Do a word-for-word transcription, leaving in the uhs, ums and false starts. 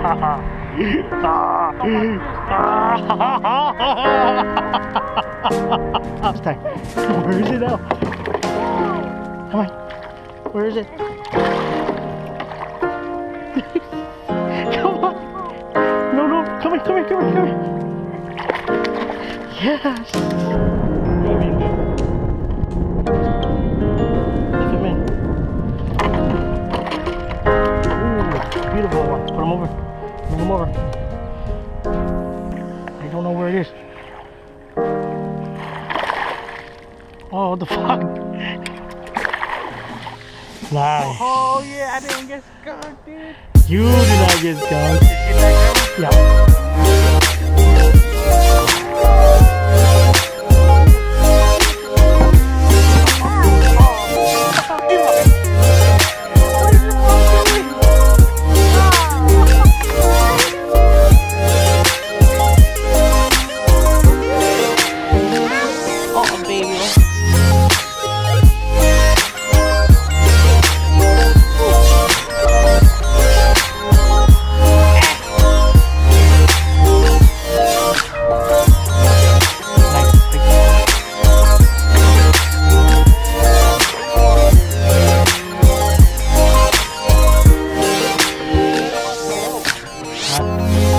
It's time. Where is it now? Come on. Where is it? Come on. No, no. Come here, come here, come here, come here. Yes. Come in. Come in. Ooh, beautiful one. Put him over. Bring him over. I don't know where it is. Oh, what the fuck? Nice. Oh, yeah, I didn't get skunked, dude. You did not get skunked. Yeah. Thank you.